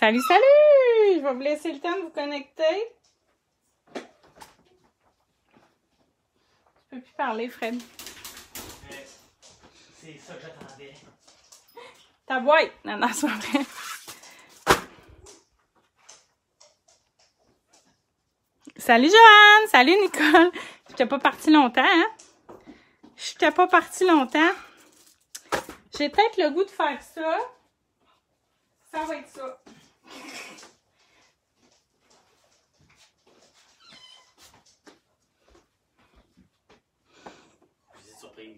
Salut, salut! Je vais vous laisser le temps de vous connecter. Je peux plus parler, Fred. C'est ça que j'attendais. Ta boîte! Non, non, c'est vrai. Salut, Joanne! Salut, Nicole! J'étais pas partie longtemps, hein? J'étais pas partie longtemps. J'ai peut-être le goût de faire ça. Ça va être ça. Petite surprise.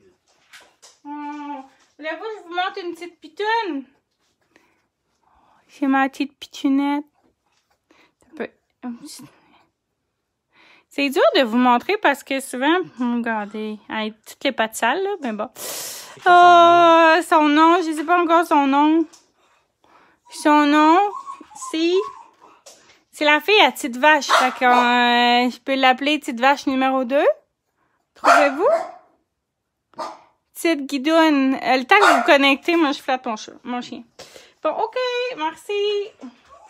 Voulez-vous que je vous montre une petite pitoune? C'est ma petite pitounette. C'est dur de vous montrer parce que souvent, regardez, avec toutes les pattes sales, là, ben bon. Oh, son nom, je ne sais pas encore son nom. Son nom, c'est la fille à Petite Vache. Fait que, je peux l'appeler Petite Vache numéro 2. Trouvez-vous? Petite Guidoune. Le temps que vous vous connectez, moi, je flatte mon chien. Bon, OK, merci.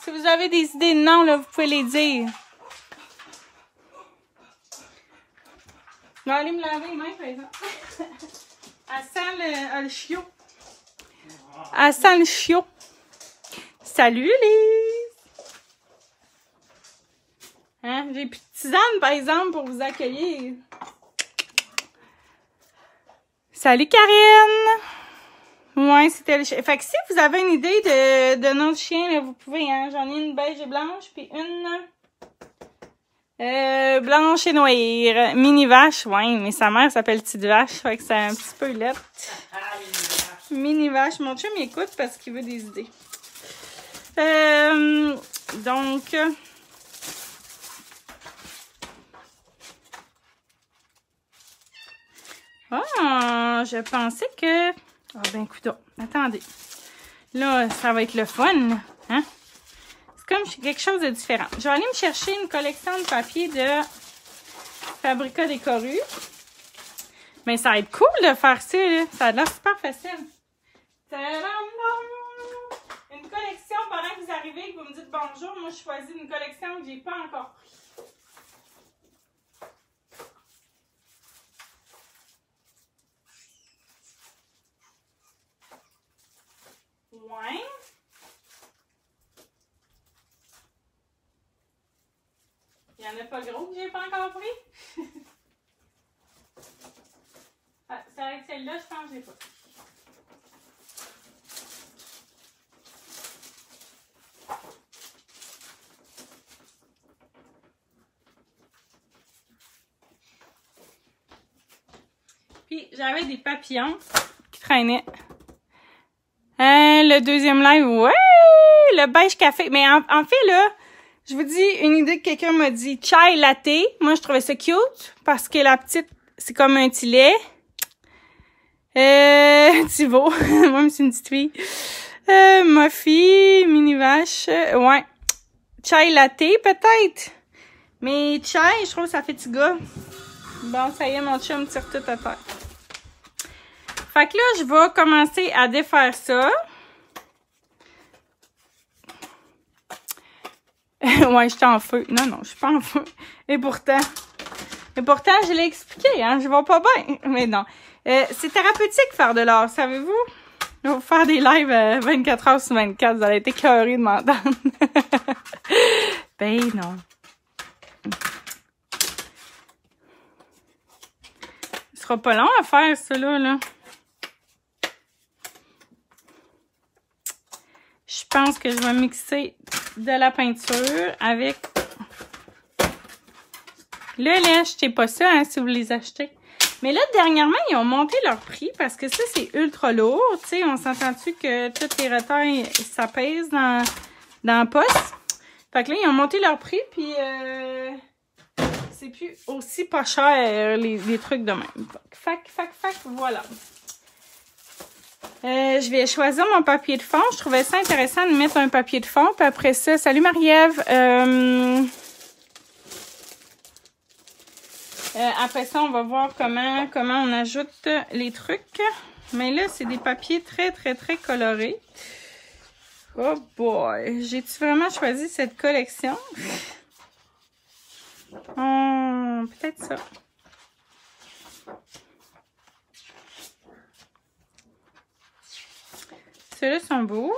Si vous avez des idées de noms, là, vous pouvez les dire. Je vais aller me laver les mains, par exemple. Elle sent le chiot. Elle sent le chiot. Salut, Lise! Hein? J'ai plus de tisane, par exemple, pour vous accueillir. Salut, Karine! Ouais, c'était le chien. Fait que si vous avez une idée de nom de chien, là, vous pouvez, hein? J'en ai une beige et blanche, puis une... blanche et noire. Mini vache, oui, mais sa mère s'appelle Petite Vache, fait que c'est un petit peu lettre. Mini vache. Mon chum il écoute parce qu'il veut des idées. Donc, oh, je pensais que... Ah ben, coudonc, attendez. Là, ça va être le fun, hein? Comme quelque chose de différent. Je vais aller me chercher une collection de papier de Fabrica Décoru. Mais ça va être cool de faire ça, là. Ça a l'air super facile. Une collection, pendant que vous arrivez, que vous me dites bonjour, moi je choisis une collection que je n'ai pas encore prise. Ouais. Il n'y en a pas gros que j'ai pas encore pris. Ah, c'est vrai que celle-là, je pense que je l'ai pas. Puis, j'avais des papillons qui traînaient. Le deuxième live, ouais! Le beige café. Mais en fait, là... Je vous dis une idée que quelqu'un m'a dit chai latte. Moi, je trouvais ça cute parce que la petite, c'est comme un petit lait. Thibaut. Moi, c'est une petite fille. Muffy, mini vache. Ouais. Chai latte, peut-être. Mais chai, je trouve que ça fait petit gars. Bon, ça y est, mon chum tire tout à terre. Fait que là, je vais commencer à défaire ça. Ouais, j'étais en feu. Non, non, je suis pas en feu. Et pourtant, je l'ai expliqué, hein. Je vais pas bien. Mais non. C'est thérapeutique faire de l'art, savez-vous? Je vais faire des lives 24h sur 24. Vous allez être écœurés de m'entendre. Ben non. Ce sera pas long à faire, cela, là. Je pense que je vais mixer de la peinture avec le lait. Achetez pas ça, hein, si vous les achetez. Mais là, dernièrement, ils ont monté leur prix parce que ça, c'est ultra lourd. Tu sais, on s'entend-tu que toutes les retailles, ça pèse dans la poste? Fait que là, ils ont monté leur prix, puis c'est plus aussi pas cher, les trucs de même. Fac, voilà. Je vais choisir mon papier de fond. Je trouvais ça intéressant de mettre un papier de fond. Puis après ça, salut Marie-Ève. Après ça, on va voir comment on ajoute les trucs. Mais là, c'est des papiers très, très, très colorés. Oh boy! J'ai-tu vraiment choisi cette collection? Peut-être ça. Ceux-là sont beaux.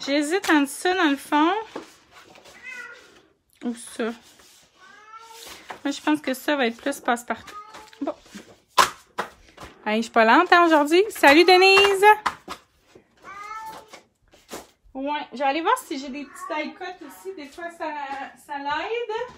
J'hésite entre ça dans le fond ou ça. Moi, je pense que ça va être plus passe-partout. Bon. Hey, je suis pas lente hein, aujourd'hui. Salut Denise! Ouais, je vais aller voir si j'ai des petits taille-cotes aussi. Des fois, ça l'aide.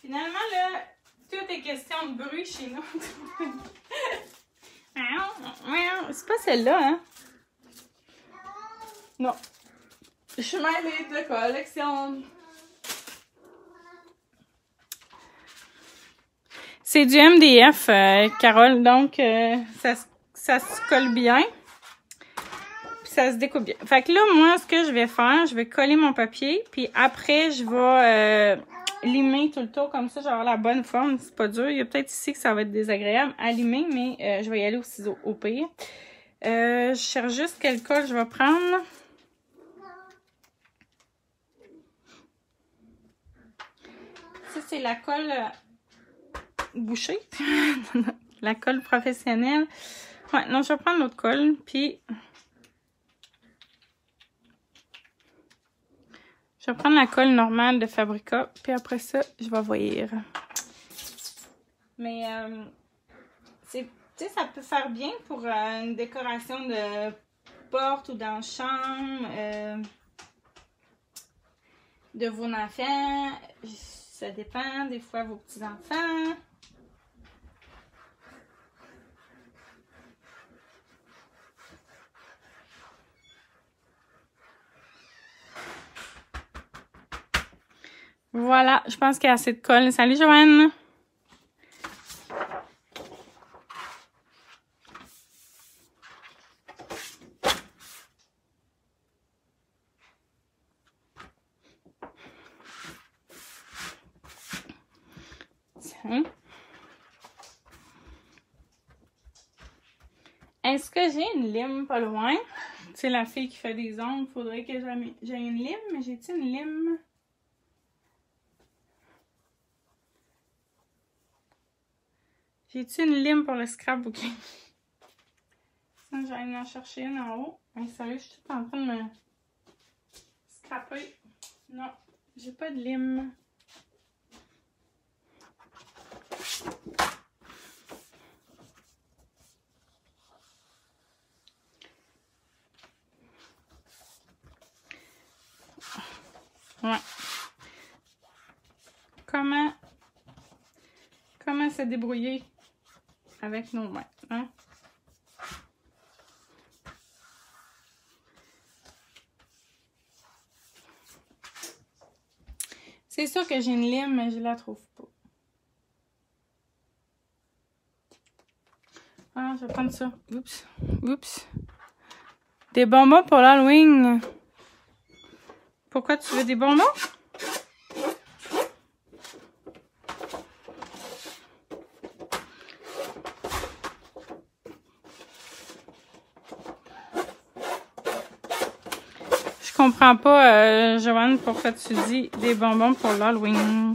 Finalement, là, tout est question de bruit chez nous. C'est pas celle-là, hein? Non. Je suis mêlée de collection. C'est du MDF, Carole, donc ça se colle bien. Puis ça se découpe bien. Fait que là, moi, ce que je vais faire, je vais coller mon papier, puis après, je vais... limer tout le tour comme ça, j'aurai la bonne forme. C'est pas dur. Il y a peut-être ici que ça va être désagréable à limer, mais je vais y aller au ciseau au pire. Je cherche juste quelle colle je vais prendre. Ça, c'est la colle bouchée. La colle professionnelle. Ouais, non, je vais prendre l'autre colle, puis... Je vais prendre la colle normale de Fabrica, puis après ça, je vais voir. Mais, tu sais, ça peut faire bien pour une décoration de porte ou dans chambre, de vos enfants. Ça dépend, des fois, vos petits-enfants. Voilà, je pense qu'il y a assez de colle. Salut Joanne! Tiens. Est-ce que j'ai une lime pas loin? C'est la fille qui fait des ongles, faudrait que j'ai une lime, mais j'ai-tu une lime? J'ai-tu une lime pour le scrapbooking? Sinon, j'allais en chercher une en haut. Mais sérieux, je suis tout en train de me scraper. Non, j'ai pas de lime. Ouais. Comment se débrouiller? Avec nos mains, hein? C'est sûr que j'ai une lime, mais je la trouve pas. Ah, je vais prendre ça. Oups, oups. Des bonbons pour l'Halloween. Pourquoi tu veux des bonbons? Je comprends pas, Joanne, pourquoi tu dis des bonbons pour l'Halloween.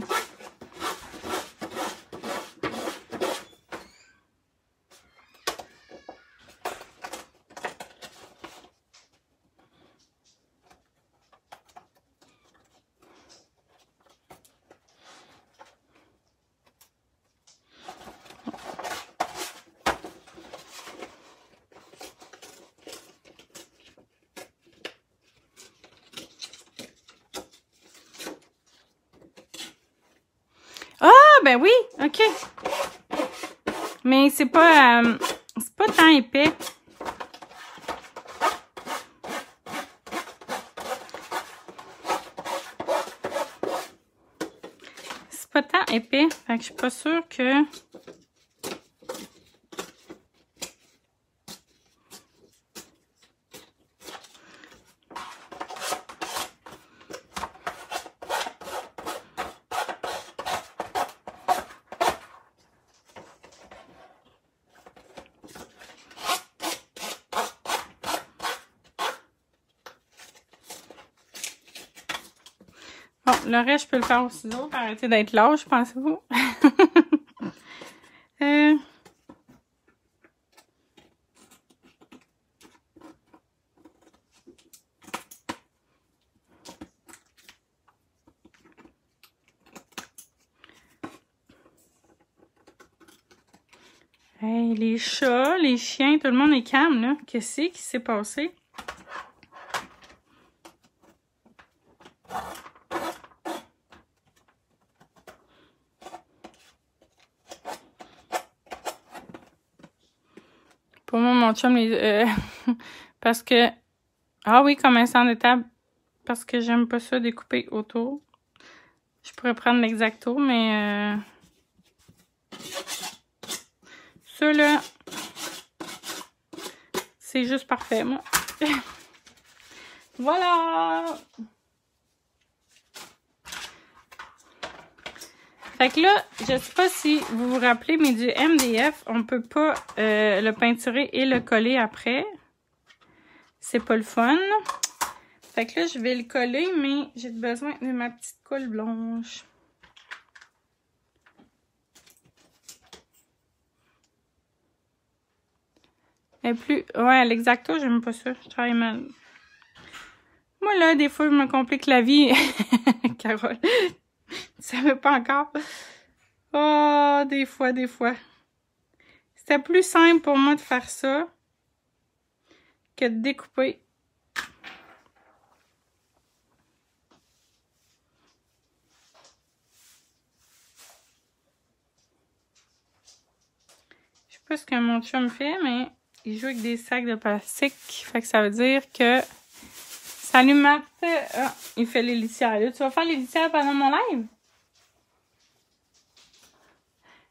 Ben oui, ok. Mais c'est pas tant épais. épais. Fait que je suis pas sûre que... Le reste, je peux le faire au ciseau pour arrêter d'être lâche, pensez-vous? Hey, les chats, les chiens, tout le monde est calme, là. Qu'est-ce qui s'est passé? Pour moi, mon chum, parce que... Ah oui, comme instant de table. Parce que j'aime pas ça découper autour. Je pourrais prendre l'exacto, mais... Ceux-là, c'est juste parfait, moi. Voilà! Fait que là, je sais pas si vous vous rappelez, mais du MDF, on peut pas le peinturer et le coller après. C'est pas le fun. Fait que là, je vais le coller, mais j'ai besoin de ma petite colle blanche. Et plus... Ouais, l'exacto, j'aime pas ça. Je travaille mal. Moi, là, des fois, je me complique la vie. Carole... Tu savais pas encore? Oh, des fois. C'était plus simple pour moi de faire ça que de découper. Je sais pas ce que mon chum fait, mais il joue avec des sacs de plastique. Fait que ça veut dire que... Salut Marthe! Ah, il fait les litières. Là, tu vas faire les litières pendant mon live?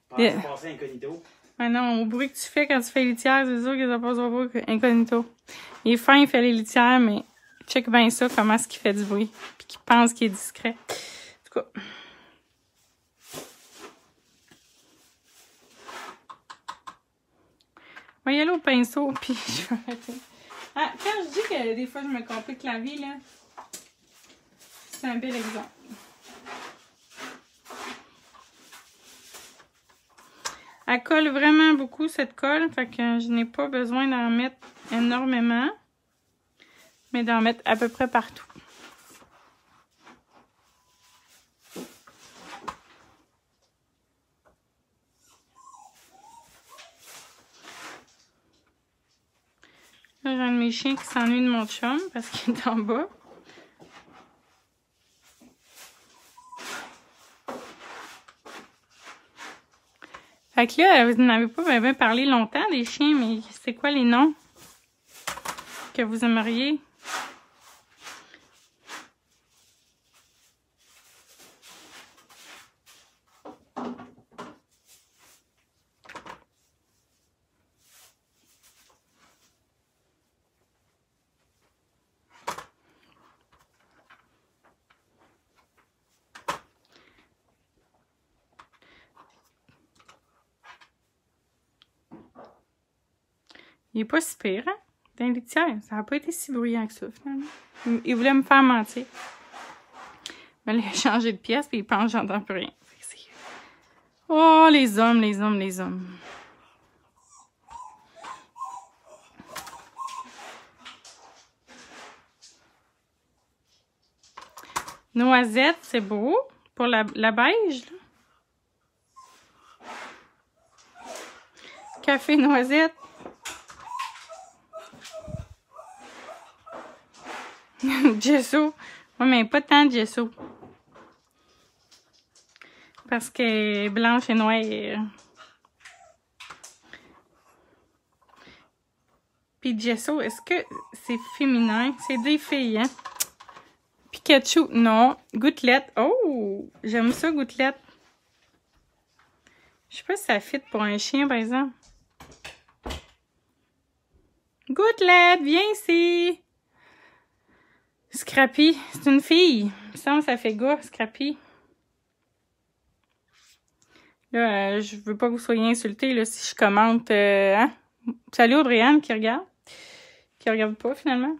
Passer incognito. Ah non, au bruit que tu fais quand tu fais les litières, c'est sûr que ça passe au bruit incognito. Il est fin, il fait les litières, mais check bien ça, comment est-ce qu'il fait du bruit. Puis qu'il pense qu'il est discret. En tout cas. On va y aller au pinceau, puis je vais arrêter. Ah, quand je dis que des fois je me complique la vie, là, c'est un bel exemple. Elle colle vraiment beaucoup, cette colle, fait que je n'ai pas besoin d'en mettre énormément, mais d'en mettre à peu près partout. J'ai un de mes chiens qui s'ennuie de mon chum parce qu'il est en bas. Fait que là, vous n'avez pas bien parlé longtemps des chiens, mais c'est quoi les noms que vous aimeriez? Il est pas si pire, hein? Dans les litières, ça n'a pas été si bruyant que ça, finalement. Il voulait me faire mentir. Mais il a changé de pièce, puis il pense que j'entends plus rien. Oh, les hommes. Noisette, c'est beau pour la beige, là. Café noisette. Gesso. Oui, mais pas tant de gesso. Parce que blanche et noire. Puis gesso, est-ce que c'est féminin? C'est des filles, hein? Pikachu, non. Gouttelette. Oh! J'aime ça, gouttelette. Je sais pas si ça fit pour un chien, par exemple. Gouttelette, viens ici! Scrappy, c'est une fille. Il me semble que ça fait gars, Scrappy. Là, je veux pas que vous soyez insultés là, si je commente. Hein? Salut Audrey-Anne qui regarde. Qui regarde pas finalement.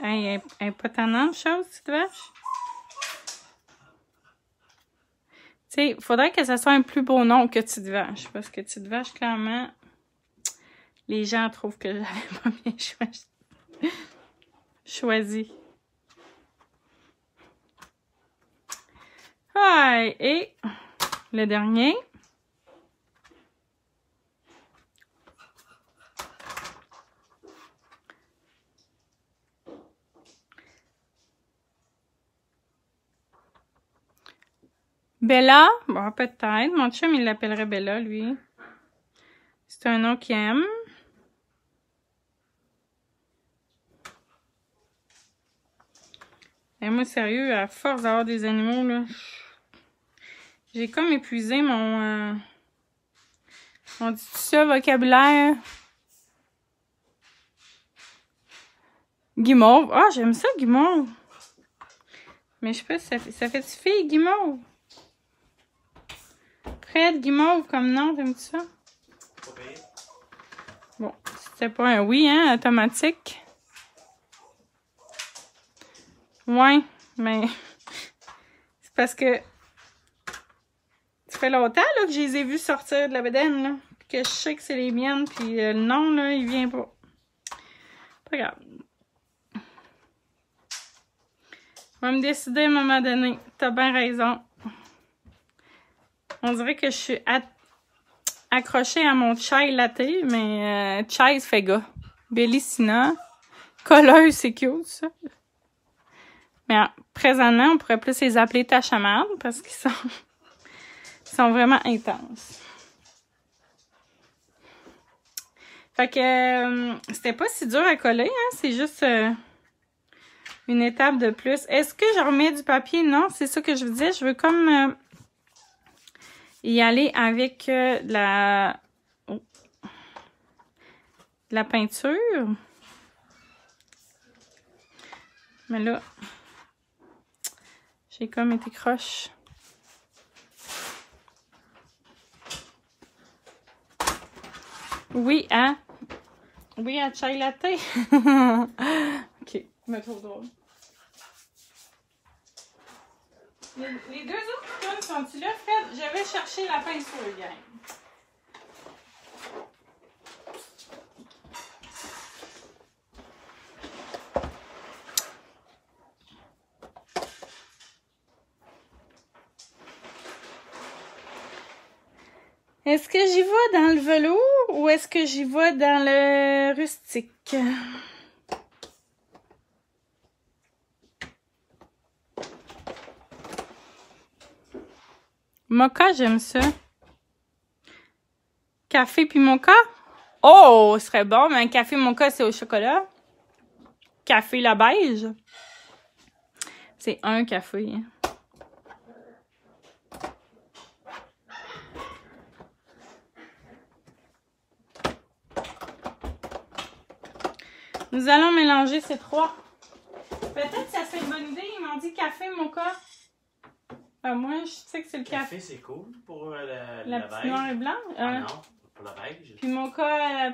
Hey, elle est pas tannante, chose, cette vache. Tu sais, il faudrait que ça soit un plus beau nom que Petite Vache. Parce que Petite Vache, clairement, les gens trouvent que j'avais pas bien choisi. Ouais, et le dernier. Bella, bon, peut-être. Mon chum, il l'appellerait Bella, lui. C'est un nom qu'il aime. Et moi, sérieux, à force d'avoir des animaux, là, j'ai comme épuisé mon dit tout ça, vocabulaire. Guimauve. Ah, j'aime ça, Guimauve. Mais je sais pas si ça fait fille, Guimauve. Fred, Guimauve, comme nom, t'aimes-tu ça? Bon, c'était pas un oui, hein, automatique. Ouais, mais c'est parce que ça fait longtemps là, que je les ai vus sortir de la bedaine, là, que je sais que c'est les miennes, puis le nom, là, il vient pas. Pas grave. On va me décider à un moment donné. T'as bien raison. On dirait que je suis accrochée à mon chai latte, mais chai fait gars. Bellissina. Colleuse, c'est cute, ça. Mais alors, présentement, on pourrait plus les appeler tâches à marde parce qu'ils sont, ils sont vraiment intenses. Fait que c'était pas si dur à coller, hein? C'est juste une étape de plus. Est-ce que je remets du papier? Non, c'est ça que je vous disais. Je veux comme... y aller avec de la peinture. Mais là, j'ai comme été croche. Oui, hein? Oui, à chai latte. OK, je me trouve drôle. Les deux autres tonnes sont-ils là, Fred? Je vais chercher la peinture, gang. Est-ce que j'y vais dans le velours ou est-ce que j'y vais dans le rustique? Mocha, j'aime ça. Café puis mocha? Oh, ce serait bon, mais un café mocha, c'est au chocolat. Café la beige. C'est un café. Nous allons mélanger ces trois. Peut-être que ça serait une bonne idée, ils m'ont dit café mocha. Moi, je sais que c'est le café. Café, c'est cool pour la petite beige. Noire et blanc. Ah non, pour la beige. Puis mocha...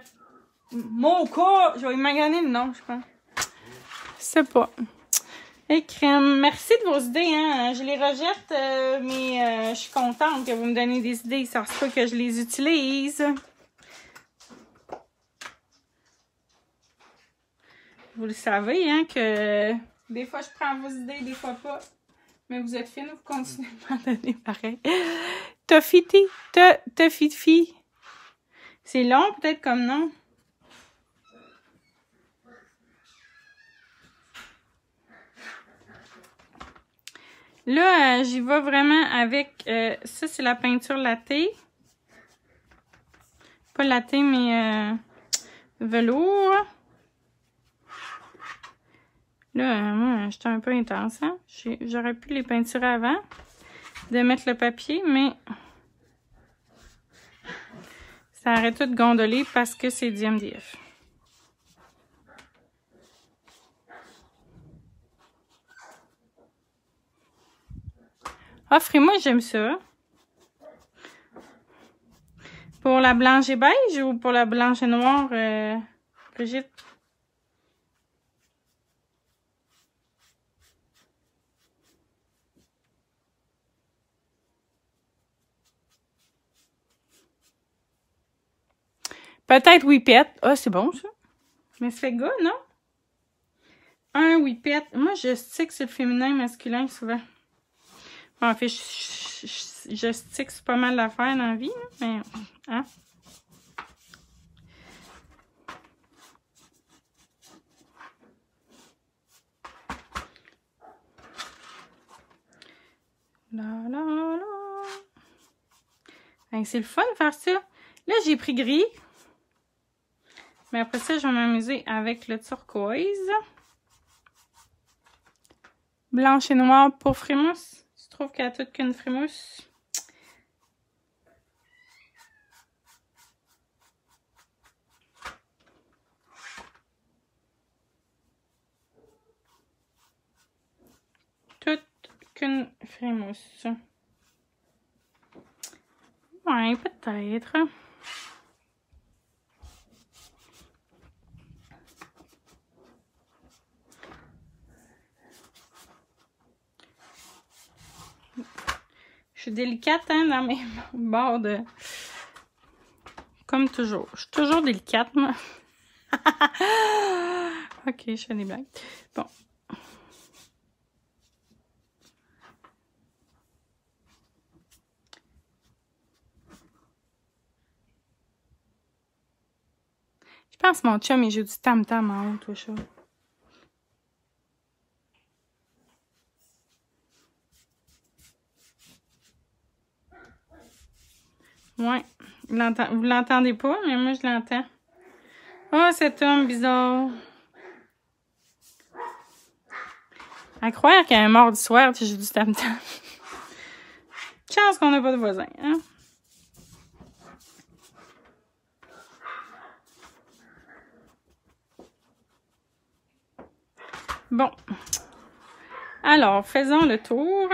Mocha! Je vais m'enganer le nom, je pense. Je sais pas. Et crème. Merci de vos idées, hein. Je les rejette, mais je suis contente que vous me donnez des idées. Ça ne sert pas que je les utilise. Vous le savez, hein, que... Des fois, je prends vos idées, des fois pas. Mais vous êtes fine, vous continuez de m'en donner pareil. Tofiti, Tofifi. C'est long peut-être comme nom. Là, j'y vais vraiment avec... ça, c'est la peinture latte. Pas pas laté, mais velours. Là, moi, j'étais un peu intense, hein? J'aurais pu les peinturer avant de mettre le papier, mais ça arrête tout de gondoler parce que c'est du MDF. Offrez-moi, j'aime ça. Pour la blanche et beige ou pour la blanche et noire, Brigitte? Peut-être whippet. Ah, c'est bon, ça. Mais c'est good, non? Un whippet. Moi, je stick sur le féminin masculin, souvent. Bon, en fait, je stick sur pas mal d'affaires dans la vie, mais... Hein? La, la, la, la. Hey, c'est le fun de faire ça. Là, j'ai pris gris. Mais après ça, je vais m'amuser avec le turquoise. Blanche et noire pour frimousse. Tu trouves qu'elle a toute qu'une frimousse? Toute qu'une frimousse. Ouais, peut-être. Je suis délicate, hein, dans mes bords de... Comme toujours. Je suis toujours délicate, moi. Ok, je fais des blagues. Bon. Je pense mon chum, il joue du tam-tam en haut, toi, chaud. Ouais, vous l'entendez pas, mais moi je l'entends. Oh, cet homme bizarre. À croire qu'un mort du soir, tu joues du tam-tam. Chance qu'on n'a pas de voisin, hein? Bon. Alors, faisons le tour.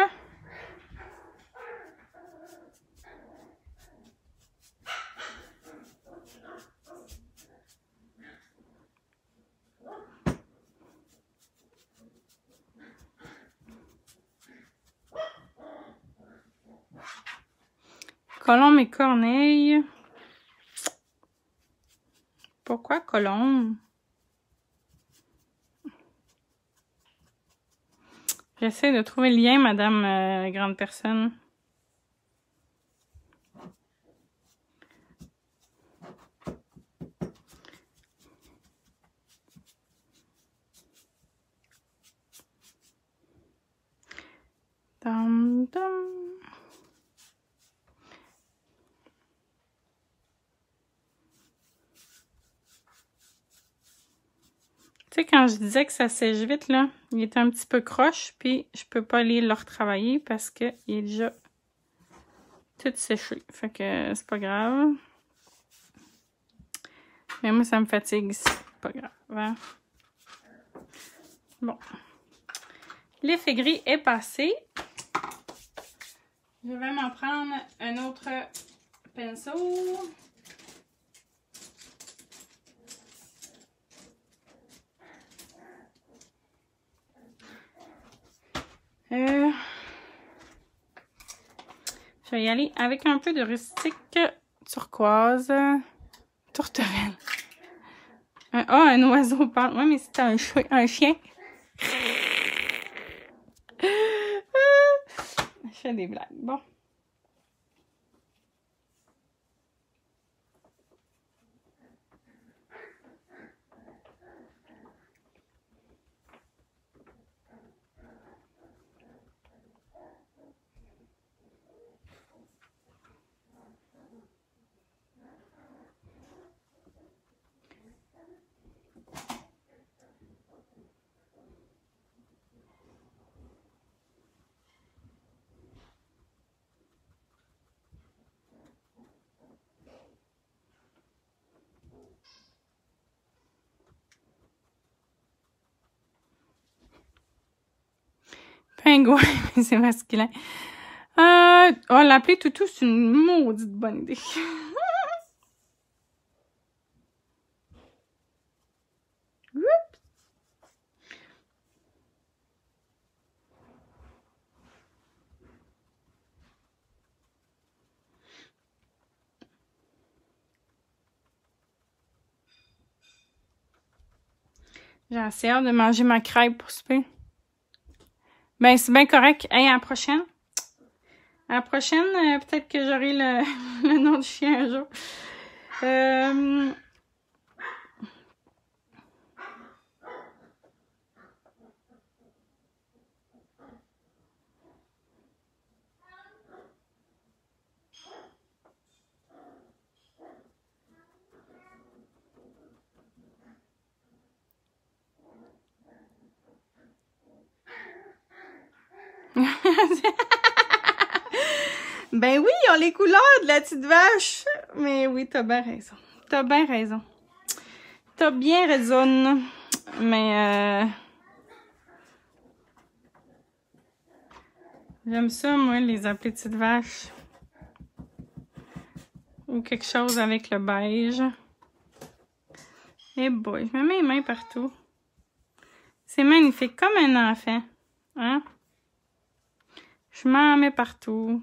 Colombe et Corneille. Pourquoi Colombe? J'essaie de trouver le lien, madame grande personne. Dum, dum. Tu sais, quand je disais que ça sèche vite, là, il est un petit peu croche, puis je peux pas aller le retravailler parce qu'il est déjà tout séché. Fait que c'est pas grave. Mais moi, ça me fatigue, c'est pas grave. Hein? Bon. L'effet gris est passé. Je vais m'en prendre un autre pinceau. Je vais y aller avec un peu de rustique turquoise. Tourterelle. Un oiseau parle. Ouais, mais c'est un chien. Je fais des blagues. Bon. Pingouin, mais c'est masculin. Oh, l'appeler toutou, c'est une maudite bonne idée. J'ai assez hâte de manger ma crêpe pour souper. Ben, c'est bien correct. Hey, à la prochaine. À la prochaine, peut-être que j'aurai le nom du chien un jour. Ben oui, on les couleurs de la petite vache. Mais oui, t'as bien raison. T'as bien raison. T'as bien raison. Mais j'aime ça, moi, les appeler petites vaches. Ou quelque chose avec le beige. Eh boy, je me mets les mains partout. C'est magnifique, comme un enfant. Hein? Je m'en mets partout.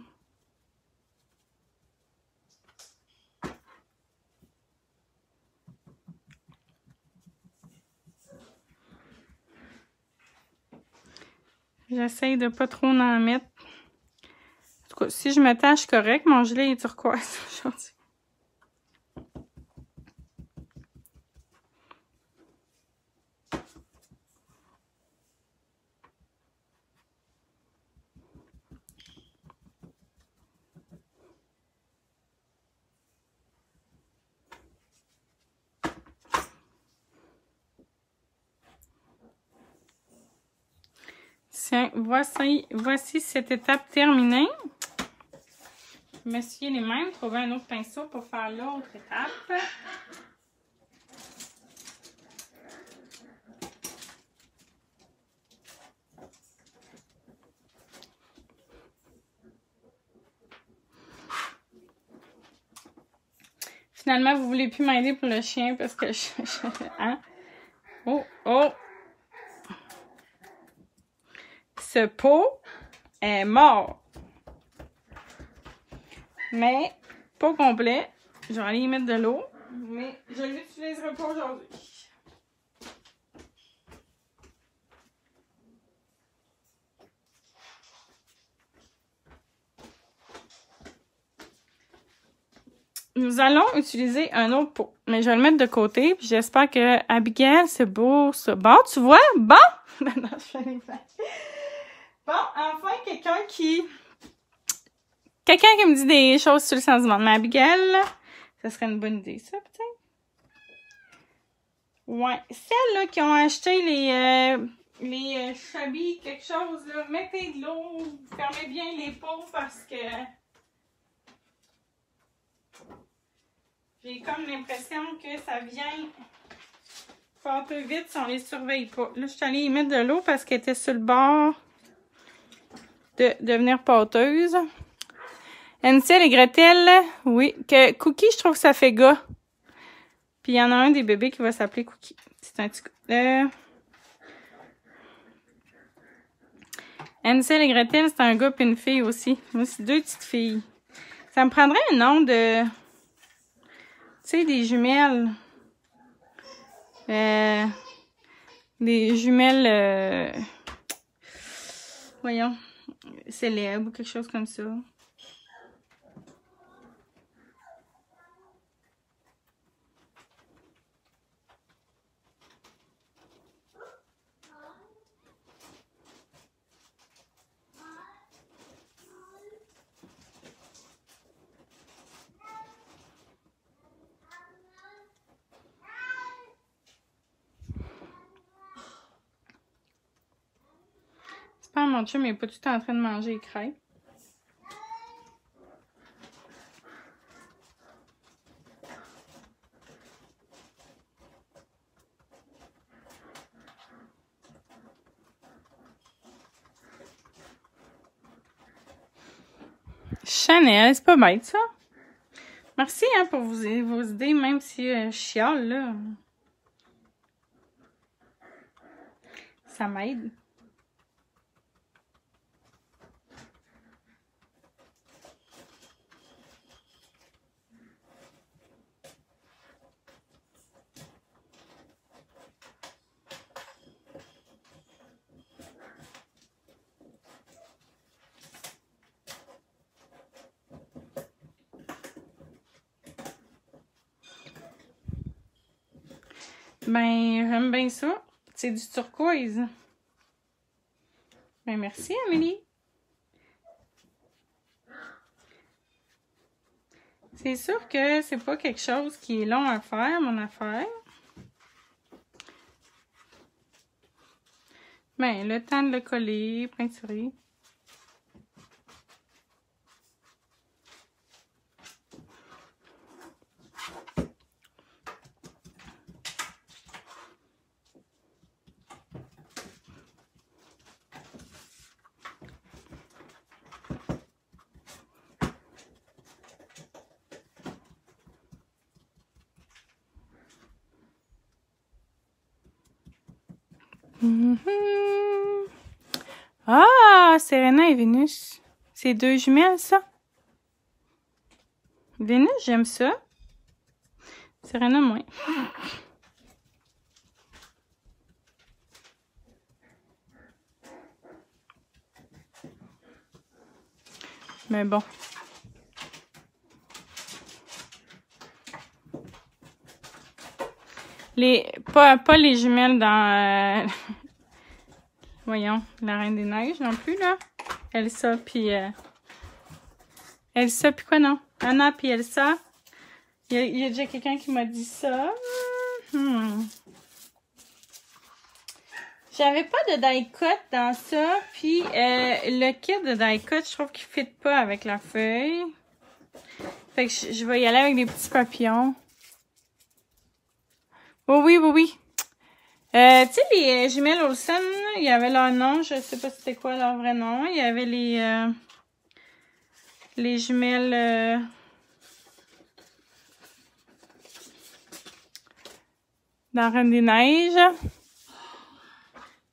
J'essaye de pas trop en mettre. En tout cas, si je me tâche correct, mon gilet est turquoise aujourd'hui. Tiens, voici cette étape terminée. Je me suis les mêmes, trouver un autre pinceau pour faire l'autre étape. Finalement, vous ne voulez plus m'aider pour le chien parce que je hein? Oh, oh! Ce pot est mort. Mais pas complet. Je vais aller y mettre de l'eau. Mais je ne l'utiliserai pas aujourd'hui. Nous allons utiliser un autre pot. Mais je vais le mettre de côté. Puis j'espère que Abigail se bourse. Bon, tu vois? Bon! Non, je vais les faire. Bon, enfin, quelqu'un qui me dit des choses sur le sentiment de ma Abigail, ça serait une bonne idée, ça, peut-être? Ouais. Celles-là qui ont acheté les chabis, quelque chose, là, mettez de l'eau, fermez bien les pots parce que j'ai comme l'impression que ça vient un peu vite si on les surveille pas. Là, je suis allée y mettre de l'eau parce qu'elle était sur le bord de devenir pâteuse. Ansel et Gretel, oui. Que Cookie, je trouve que ça fait gars. Puis il y en a un des bébés qui va s'appeler Cookie. C'est un petit Ansel et Gretel, c'est un gars puis une fille aussi. Moi, c'est deux petites filles. Ça me prendrait un nom de... Tu sais, des jumelles. Des jumelles... Voyons... célèbre ou quelque chose comme ça. Ah, mon Dieu, mais pas tout le temps en train de manger les crêpes. Chanel, c'est pas bête ça. Merci hein, pour vos idées, même si je chiale là. Ça m'aide. Ben, j'aime bien ça. C'est du turquoise. Ben, merci, Amélie. C'est sûr que c'est pas quelque chose qui est long à faire, mon affaire. Ben, le temps de le coller, peinturer. Mm-hmm. Ah, Serena et Vénus. C'est deux jumelles, ça. Vénus, j'aime ça. Serena, moins. Mais bon. Pas les jumelles dans... voyons, la Reine des Neiges non plus, là. Elsa puis... Elsa puis quoi, non? Anna puis Elsa. Il y a déjà quelqu'un qui m'a dit ça. J'avais pas de die-cut dans ça. Puis le kit de die-cut, je trouve qu'il ne fit pas avec la feuille. Fait que je vais y aller avec des petits papillons. Oh oui, oui, oui. Tu sais, les jumelles Olsen, il y avait leur nom, je sais pas c'était quoi leur vrai nom. Il y avait les jumelles... dans la Reine des Neiges.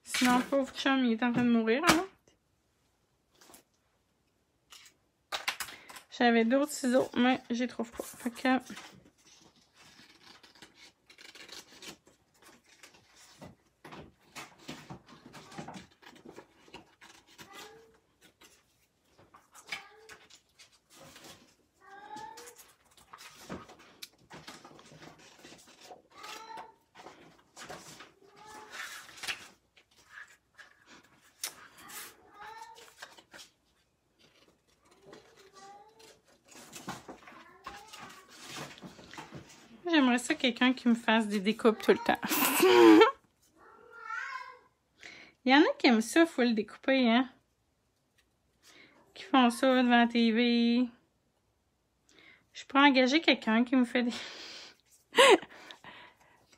Sinon, pauvre chum, il est en train de mourir. Hein? J'avais d'autres ciseaux, mais je les trouve pas. Fait que... J'aimerais ça quelqu'un qui me fasse des découpes tout le temps. Il y en a qui aiment ça, faut le découper, hein? Qui font ça devant la TV. Je pourrais engager quelqu'un qui me fait des...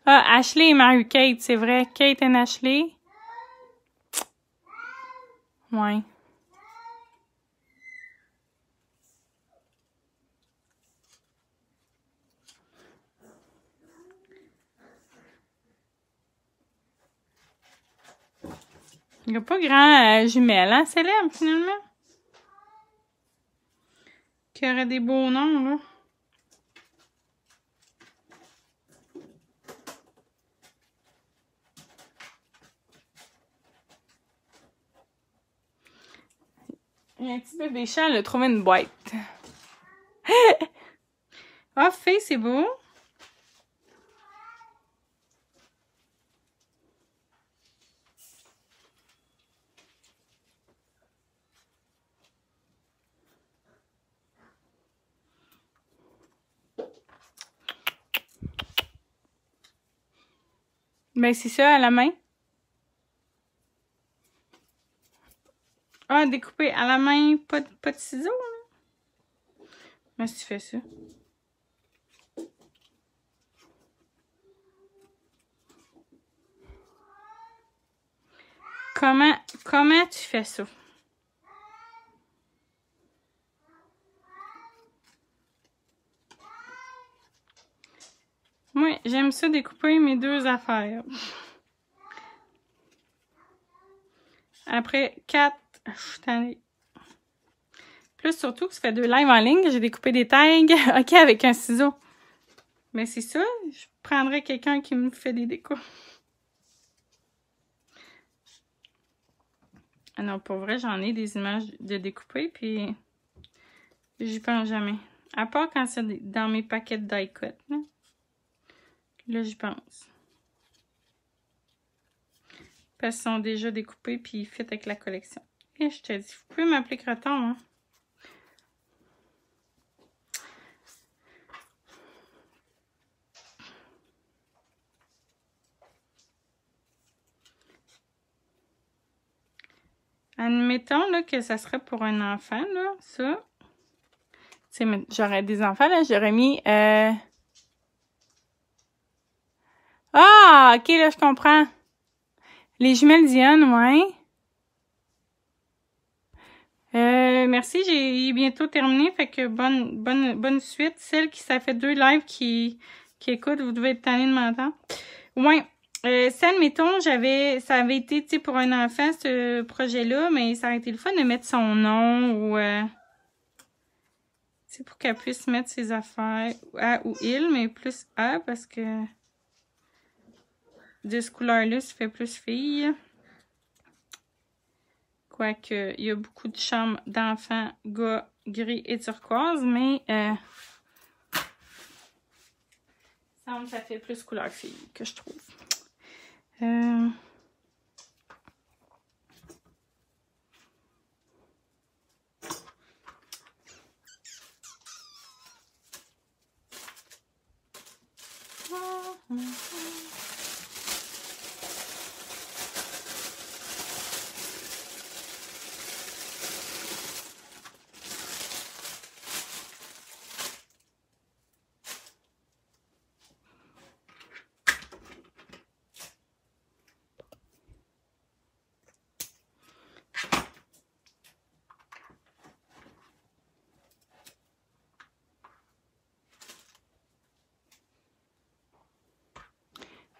ah, Ashley et Mary-Kate, c'est vrai. Kate et Ashley. Ouais. Il n'y a pas grand jumelle, hein, célèbre, finalement. Qui aurait des beaux noms, là. Il y a un petit bébé chat, elle a trouvé une boîte. Ah, fille, c'est beau. Ben, c'est ça, à la main. Ah, découper à la main, pas de ciseaux. Hein? Mais si tu fais ça. Comment tu fais ça? J'aime ça découper mes deux affaires. Après 4, je suis tannée. Plus surtout que ça fait 2 lives en ligne, j'ai découpé des tags, ok, avec un ciseau. Mais c'est ça, je prendrais quelqu'un qui me fait des décos. Ah non, pour vrai, j'en ai des images de découpées, puis j'y pense jamais. À part quand c'est dans mes paquets de die-cut. Là, j'y pense. Parce qu'ils sont déjà découpés, puis ils fit avec la collection. Et je te dis, vous pouvez m'appeler Creton, hein? Admettons là, que ça serait pour un enfant, là, ça. Tu sais, j'aurais des enfants, là, j'aurais mis... Ah, ok, là, je comprends. Les jumelles Dionne, ouais. Merci, j'ai bientôt terminé, fait que bonne suite. Celle qui, ça fait 2 lives qui écoute, vous devez être tanné de m'entendre. Ouais. Ça, admettons, ça avait été, tu sais, pour un enfant, ce projet-là, mais ça aurait été le fun de mettre son nom ou, tu sais, pour qu'elle puisse mettre ses affaires, à ou il, mais plus à, parce que de ce couleur-là, ça fait plus fille. Quoique, il y a beaucoup de chambres d'enfants, gars, gris et turquoise, mais, ça fait plus couleur fille, que je trouve.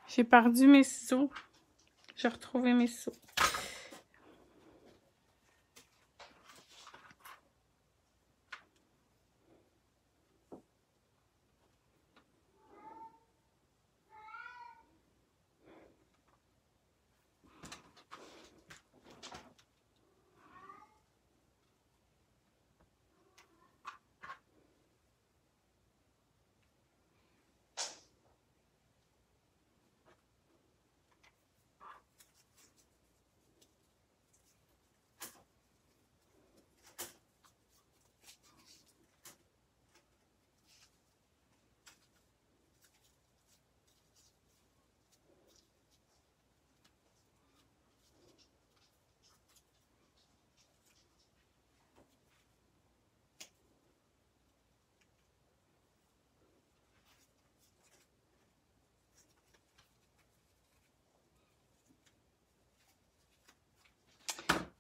J'ai perdu mes ciseaux. J'ai retrouvé mes ciseaux.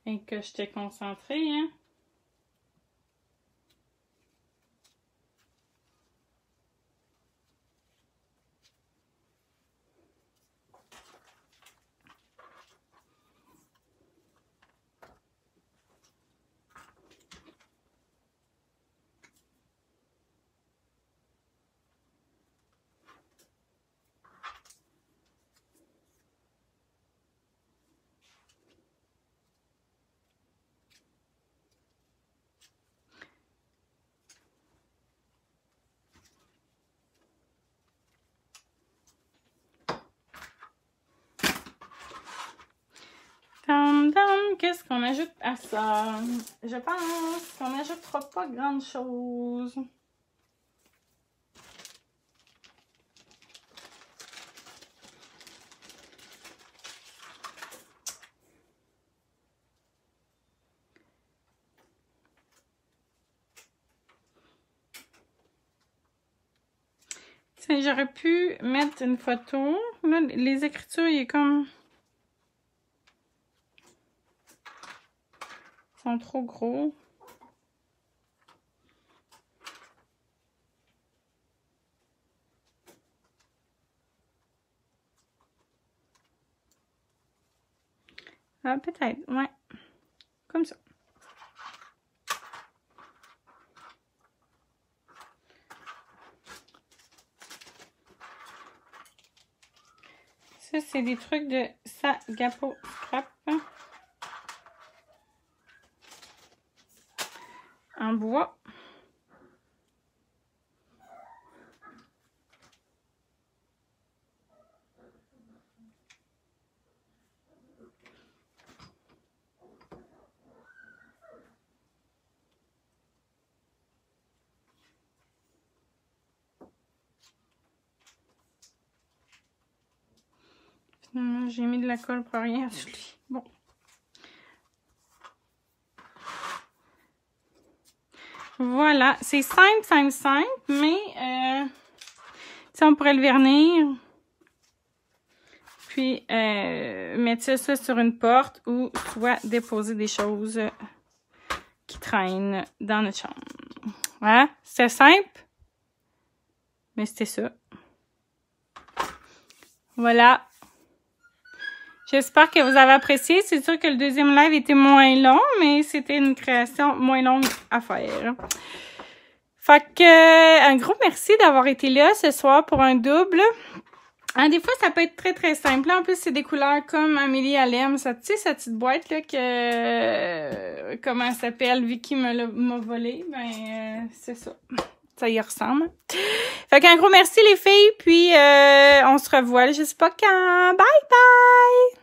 Et que je t'ai concentrée, hein? Qu'est-ce qu'on ajoute à ça? Je pense qu'on n'ajoutera pas grande chose. Tiens, j'aurais pu mettre une photo. Là, les écritures, il est comme... trop gros. Ah, peut-être, ouais. Comme ça. Ça, c'est des trucs de Sagapo Scrap. En bois. J'ai mis de la colle pour rien. Bon. Voilà. C'est simple, mais on pourrait le vernir. Puis mettre ça soit sur une porte ou soit déposer des choses qui traînent dans notre chambre. Voilà. C'était simple. Mais c'était ça. Voilà. J'espère que vous avez apprécié. C'est sûr que le deuxième live était moins long, mais c'était une création moins longue à faire. Fait que, un gros merci d'avoir été là ce soir pour un double. Hein, des fois, ça peut être très, très simple. En plus, c'est des couleurs comme Amélie Alem. Tu sais, cette petite boîte, là, que... comment elle s'appelle? Vicky m'a volé. Ben, c'est ça. Ça y ressemble. Fait qu'un gros merci les filles, puis on se revoit, je sais pas quand. Bye bye!